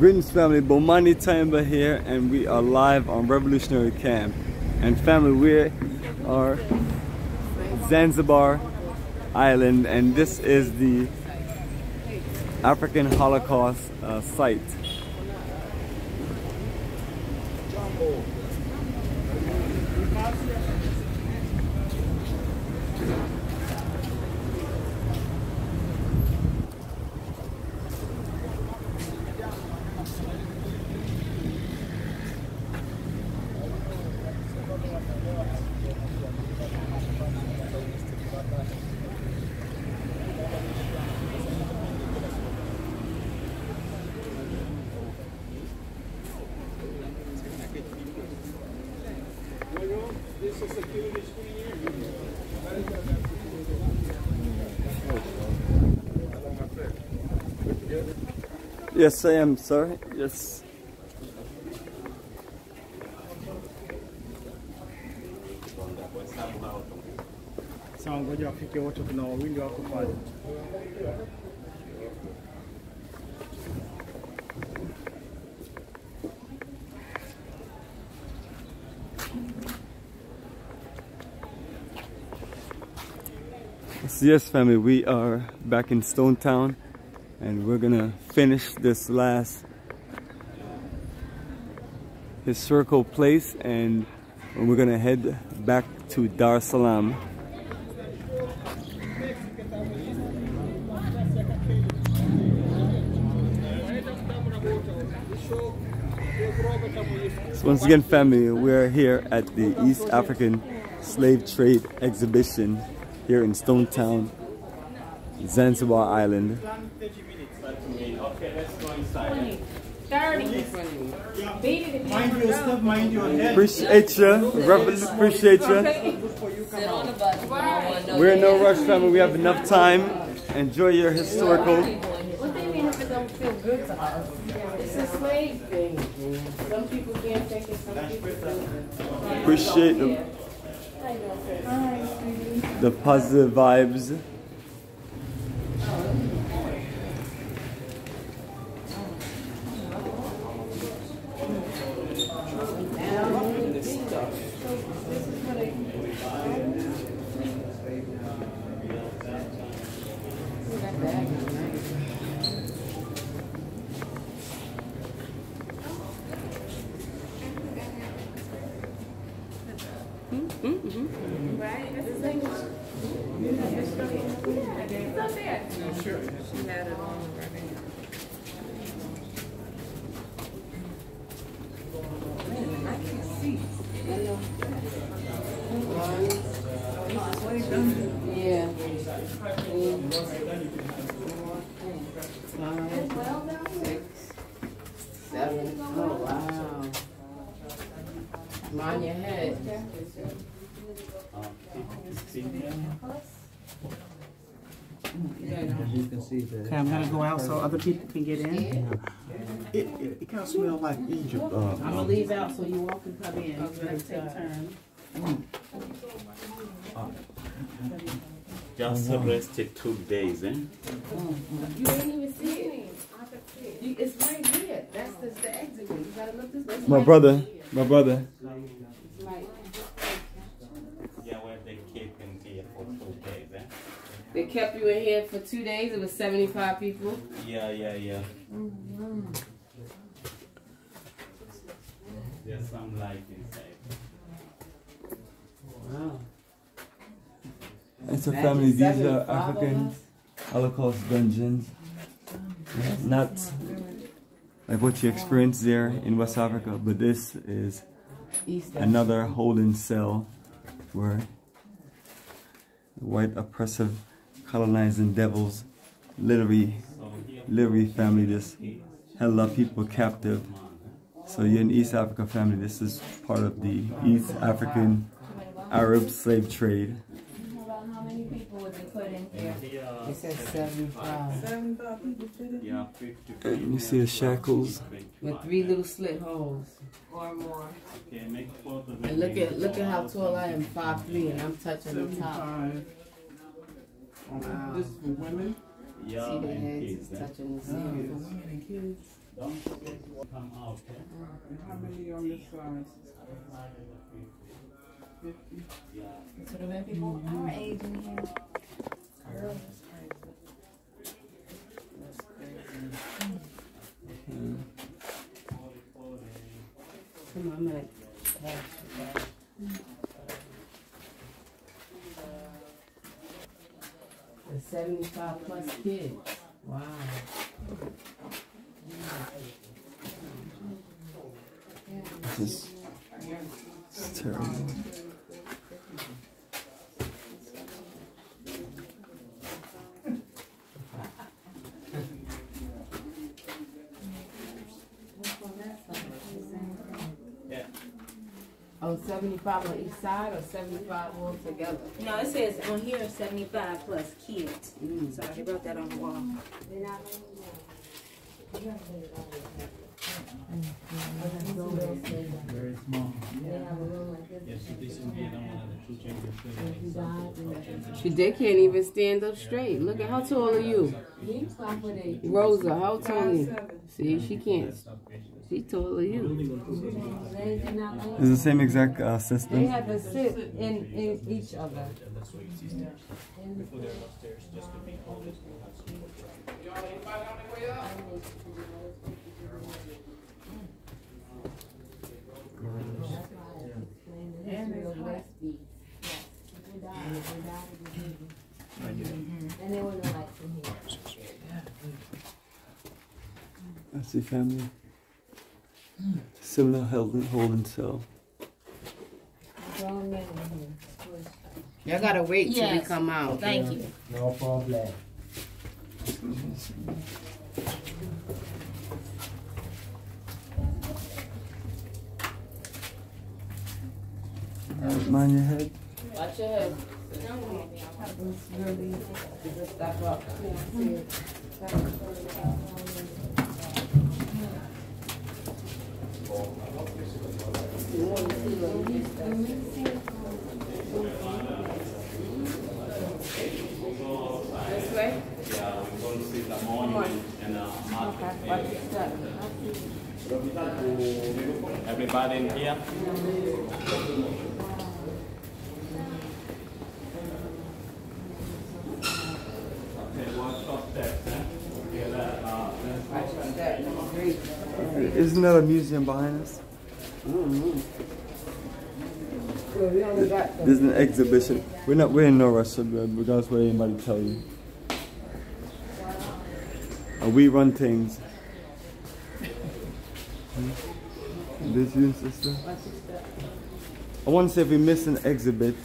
Greetings family, Bomani Tyehimba here, and we are live on Revolutionary Camp. And family, we are Zanzibar Island, and this is the African Holocaust site. Yes, I am, sir. Yes. Yes, family, we are back in Stone Town, and we're gonna finish this last historical place, and we're gonna head back to Dar es Salaam. So once again, family, we're here at the East African Slave Trade Exhibition here in Stone Town, Zanzibar Island. Okay, let's go inside. 30. Mind your stuff, mind your head. Appreciate you. Appreciate you. We're in no rush, family. We have enough time. Enjoy your historical. What do you mean if it don't feel good to us? It's a slave thing. Some people can't take it, some people do. Appreciate the positive vibes. On your head. I'm going to go out so other people can get in. Yeah. It kind of smells like Egypt. I'm going to leave out so you all can come in. Okay. Let's take turns. Just rested 2 days, eh? You didn't even see any. It's right here. That's the exit. You gotta look this way. My brother. Yeah, where they kept in here for 2 days, eh? They kept you in here for 2 days. It was 75 people. Yeah. Mm-hmm. There's some light inside. Wow. And so, family, these are African Holocaust dungeons. Not like what you experience there in West Africa, but this is another holding cell where white oppressive colonizing devils literally family just held up people captive. So you're an East Africa family. This is part of the East African Arab slave trade. It says 75 people fit in. Yeah, 50. You see the shackles with 3 little slit holes or more. And look at how tall I am, 5'3", and I'm touching the top. Wow. This is for women. Yeah, see the heads touching the ceiling. Don't forget to come out. Eh? And how many on the side? 50. Yeah. So there were people our age in here. Girls is crazy. That's crazy. Come on, I'm going to pass it back. There's 75 plus kids. Wow. This is terrible. Oh, 75 on each side or 75 all together? No, it says on here 75 plus kids. So I wrote that on the wall. Very small. They can't even stand up straight. Look at how tall are you? Rosa, how tall are you? See, she can't. She taller than you. It's the same exact system. They have to sit in each other. And they want to like from here. That's the family. Similar holding cell. Y'all gotta wait till we come out. Thank you. No problem. Mind your head. Watch your head. This way? Yeah, we're going to see the morning and market. Okay. Everybody in here? Isn't that a museum behind us? There's an exhibition. We're in no rush, regardless what anybody tell you. We run things. This you, sister? I want to say if we miss an exhibit,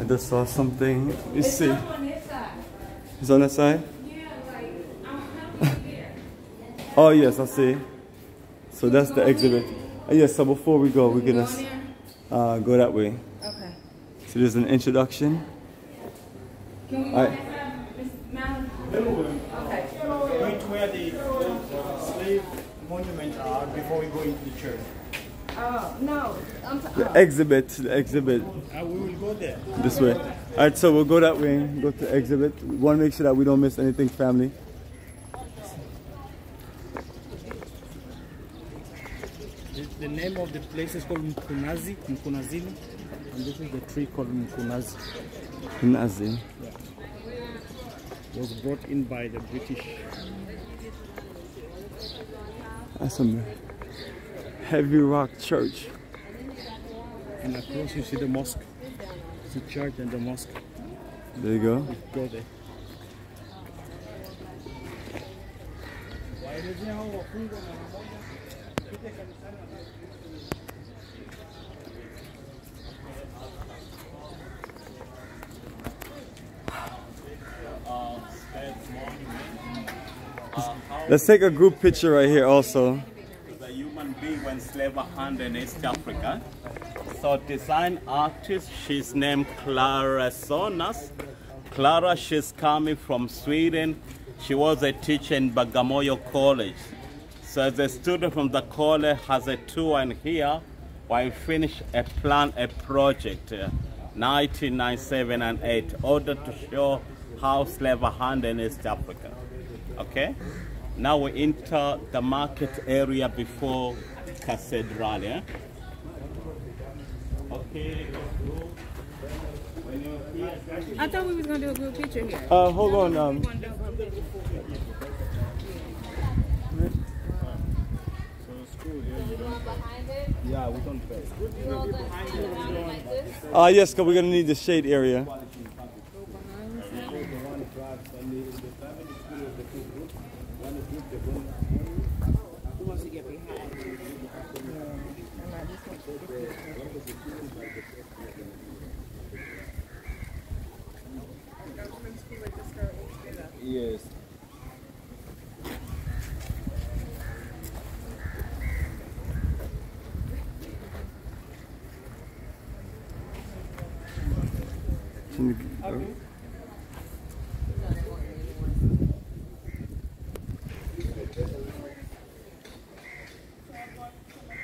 I just saw something. Let me see. It's on that side? Yeah, like, I'm coming here. Oh, yes, I see. So that's the exhibit. Yes, so before we go, we're going to go that way. Okay. So there's an introduction. Can we okay. Point where the slave monuments are before we go into the church. Oh, no. The exhibit. We will go there. This way. All right, so we'll go that way, go to the exhibit. We want to make sure that we don't miss anything, family. The name of the place is called Mkunazi, Mkunazi, and this is the tree called Mkunazi. Mkunazi. Yeah. Was brought in by the British. That's a heavy rock church. And across you see the mosque. The church and the mosque. There you go. Go there. Let's take a group picture right here also. The human being went slave hand in East Africa. So design artist, she's named Clara Sonas. Clara, she's coming from Sweden. She was a teacher in Bagamoyo College. So as a student from the college has a tour in here, while finish a plan, a project, 1997 and 8, order to show how slavery handled in East Africa. Okay? Now we enter the market area before Cathedral. Yeah? Okay, I thought we was gonna do a group picture here. Hold on. Yeah, we don't pay. Yes, because we're going to need the shade area. Yes. Okay.